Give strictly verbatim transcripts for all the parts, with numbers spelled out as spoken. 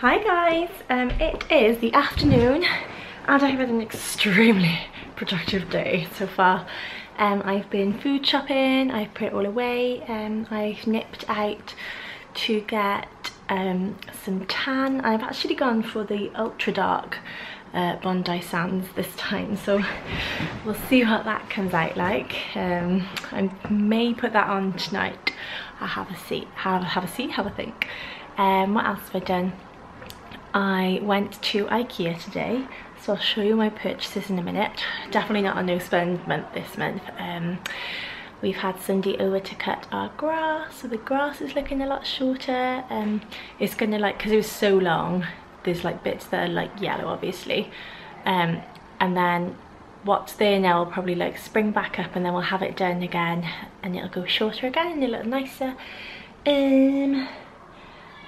Hi guys, um, it is the afternoon and I've had an extremely productive day so far. Um, I've been food shopping, I've put it all away, um, I've nipped out to get um, some tan. I've actually gone for the ultra dark uh, Bondi Sands this time, so we'll see what that comes out like. Um, I may put that on tonight. I'll have a seat, have, have a seat, have a think. Um, what else have I done? I went to IKEA today, so I'll show you my purchases in a minute. Definitely not a no spend month this month. Um, we've had Sunday over to cut our grass, so the grass is looking a lot shorter. Um, it's gonna like, because it was so long, there's like bits that are like yellow obviously. Um, and then what's there now will probably like spring back up and then we'll have it done again and it'll go shorter again and it'll look nicer. Um,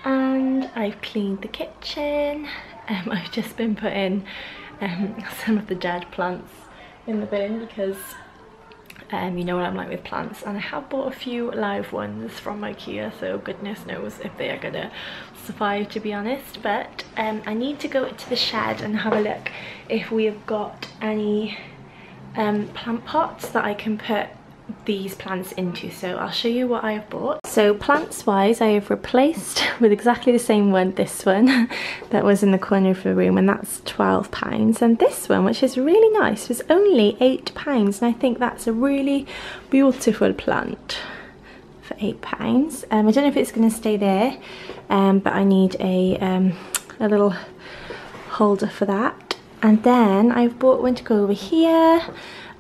and I've cleaned the kitchen. um, I've just been putting um, some of the dead plants in the bin because um, you know what I'm like with plants, and I have bought a few live ones from IKEA, so goodness knows if they are gonna survive, to be honest. But um, I need to go to the shed and have a look if we have got any um, plant pots that I can put these plants into, so I'll show you what I have bought. So plants wise, I have replaced with exactly the same one this one that was in the corner of the room, and that's twelve pounds, and this one, which is really nice, was only eight pounds, and I think that's a really beautiful plant for eight pounds. um, I don't know if it's going to stay there, um, but I need a, um, a little holder for that. And then I've bought one to go over here,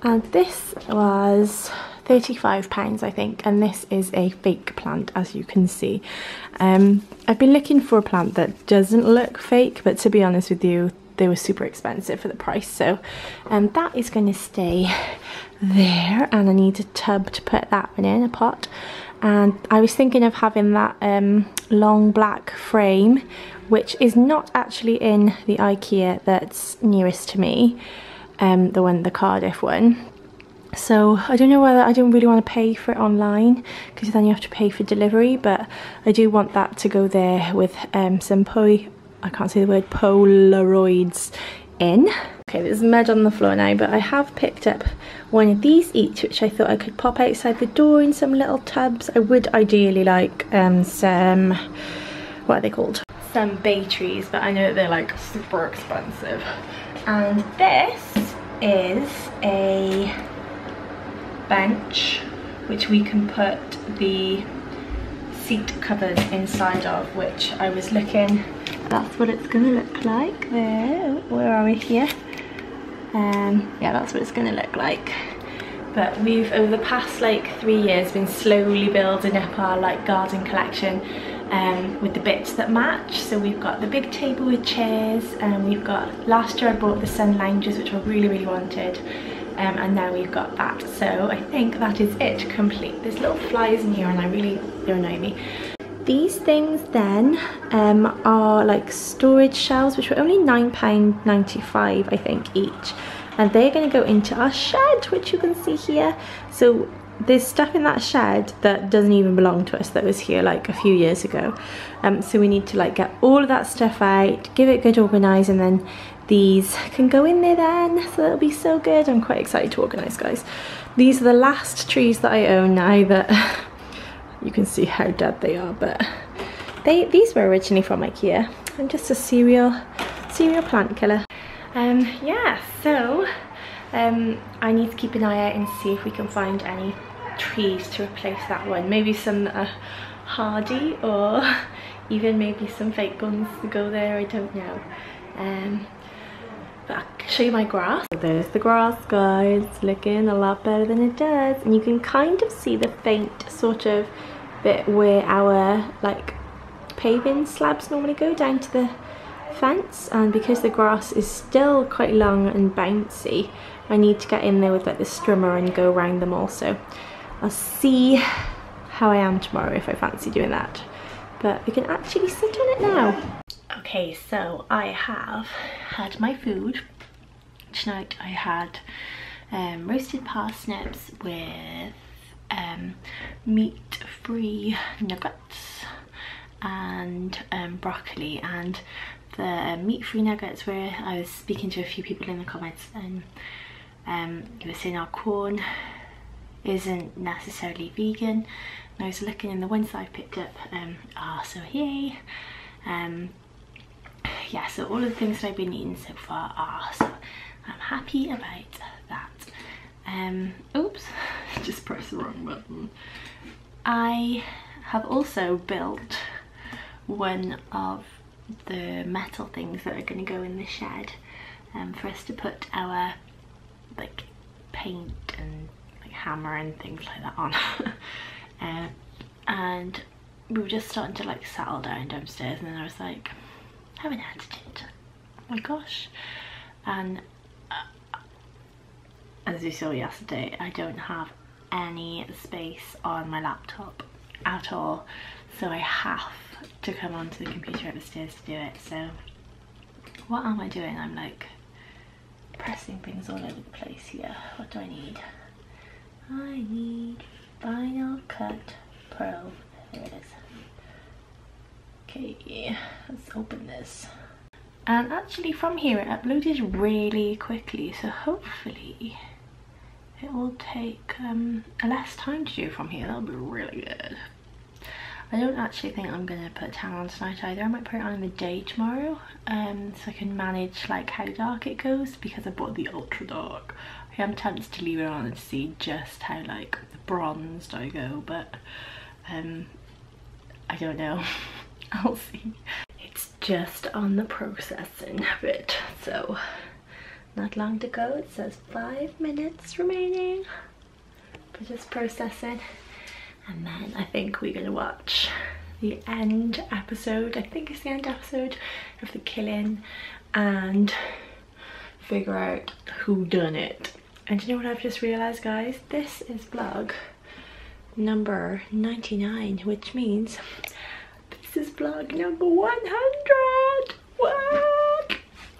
and this was thirty-five pounds I think, and this is a fake plant, as you can see. um, I've been looking for a plant that doesn't look fake, but to be honest with you, they were super expensive for the price, so um, that is going to stay there, and I need a tub to put that one in, a pot. And I was thinking of having that um, long black frame, which is not actually in the IKEA that's nearest to me. Um, the one, the Cardiff one. So I don't know whether, I don't really want to pay for it online because then you have to pay for delivery, but I do want that to go there with um, some poi, I can't say the word, Polaroids in. Okay, there's mud on the floor now, but I have picked up one of these each, which I thought I could pop outside the door in some little tubs. I would ideally like um, some, what are they called? Some bay trees, but I know that they're like super expensive. And this is a bench which we can put the seat cupboard inside of, which I was looking, that's what it's gonna look like there. Where are we here? Um, yeah, that's what it's gonna look like. But we've, over the past like three years, been slowly building up our like garden collection Um, with the bits that match. So we've got the big table with chairs, and we've got, last year I bought the sun lounges, which I really really wanted, um, and now we've got that. So I think that is it complete. There's little flies in here and I really, they annoy me. These things then um, are like storage shelves, which were only nine pounds ninety-five I think each, and they're going to go into our shed, which you can see here. So there's stuff in that shed that doesn't even belong to us, that was here like a few years ago. Um, so we need to like get all of that stuff out, give it good organise, and then these can go in there then, so that'll be so good. I'm quite excited to organise, guys. These are the last trees that I own now that you can see how dead they are, but they these were originally from IKEA. I'm just a serial, serial plant killer. Um, yeah, so um, I need to keep an eye out and see if we can find any trees to replace that one. Maybe some that are hardy, or even maybe some fake ones to go there, I don't know. Um, but I'll show you my grass. There's the grass, guys, looking a lot better than it does, and you can kind of see the faint sort of bit where our like paving slabs normally go down to the fence. And because the grass is still quite long and bouncy, I need to get in there with like the strimmer and go around them all. So I'll see how I am tomorrow if I fancy doing that, but we can actually sit on it now. Okay, so I have had my food tonight. I had um, roasted parsnips with um, meat-free nuggets, and um, broccoli, and the meat-free nuggets were, I was speaking to a few people in the comments, and um, they were saying our corn isn't necessarily vegan, and I was looking, and the ones that I picked up um, are so yay. Um, yeah, so all of the things that I've been eating so far are, so I'm happy about that. Um, oops, just pressed the wrong button. I have also built one of the metal things that are going to go in the shed um, for us to put our like paint and like hammer and things like that on. uh, and we were just starting to like settle down downstairs, and then I was like, I haven't added it, oh my gosh. And uh, as we saw yesterday, I don't have any space on my laptop at all, so I have to come onto the computer upstairs to do it. So what am I doing? I'm like pressing things all over the place here. What do I need? I need Final Cut Pro. There it is. Okay, let's open this. And actually from here it uploaded really quickly, so hopefully it will take um, less time to do from here. That'll be really good. I don't actually think I'm going to put a tan on tonight either. I might put it on in the day tomorrow, um, so I can manage like how dark it goes, because I bought the ultra dark. I am tempted to leave it on and see just how like bronzed I go, but um, I don't know. I'll see. It's just on the processing of it, so not long to go. It says five minutes remaining for just processing. And then I think we're going to watch the end episode, I think it's the end episode of The Killing, and figure out who done it. And do you know what I've just realised, guys? This is vlog number ninety-nine, which means this is vlog number one hundred! What?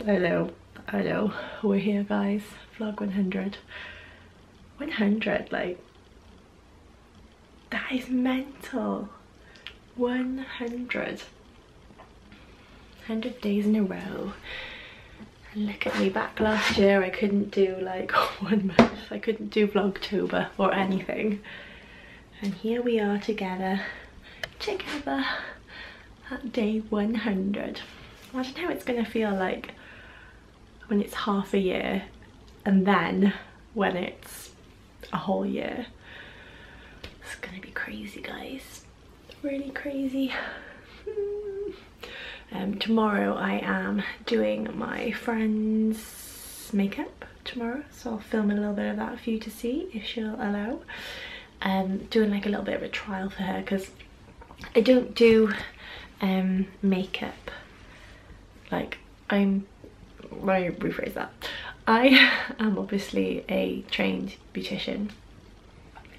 I know, I know, we're here guys, vlog one hundred. one hundred, like, that is mental. one hundred. one hundred days in a row. And look at me, back last year I couldn't do like one month. I couldn't do Vlogtober or anything. And here we are together. Together. At day one hundred. Imagine how it's going to feel like when it's half a year, and then when it's a whole year. It's gonna be crazy, guys, really crazy. um, tomorrow I am doing my friend's makeup tomorrow, so I'll film a little bit of that for you to see if she'll allow. Um, doing like a little bit of a trial for her, because I don't do um, makeup, like I'm, let me rephrase that, I am obviously a trained beautician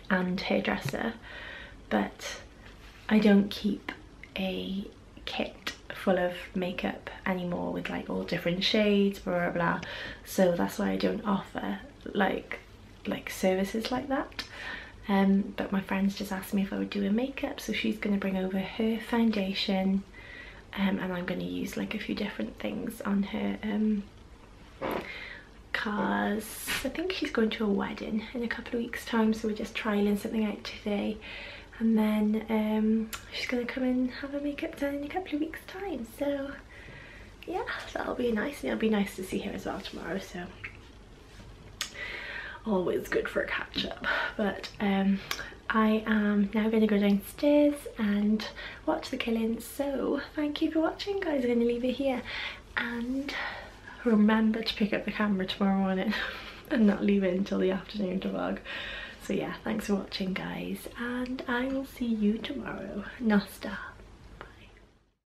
and hairdresser, but I don't keep a kit full of makeup anymore with like all different shades, blah blah blah, so that's why I don't offer like like services like that. Um but my friends just asked me if I would do a makeup, so she's going to bring over her foundation, um, and I'm going to use like a few different things on her um cars. I think she's going to a wedding in a couple of weeks time, so we're just trialing something out today, and then um, she's going to come and have her makeup done in a couple of weeks time, so yeah, that'll be nice. And it'll be nice to see her as well tomorrow, so always good for a catch up. But um, I am now going to go downstairs and watch The Killing, so thank you for watching guys. I'm going to leave it here, and remember to pick up the camera tomorrow morning and not leave it until the afternoon to vlog. So yeah, thanks for watching guys, and I will see you tomorrow. Namaste.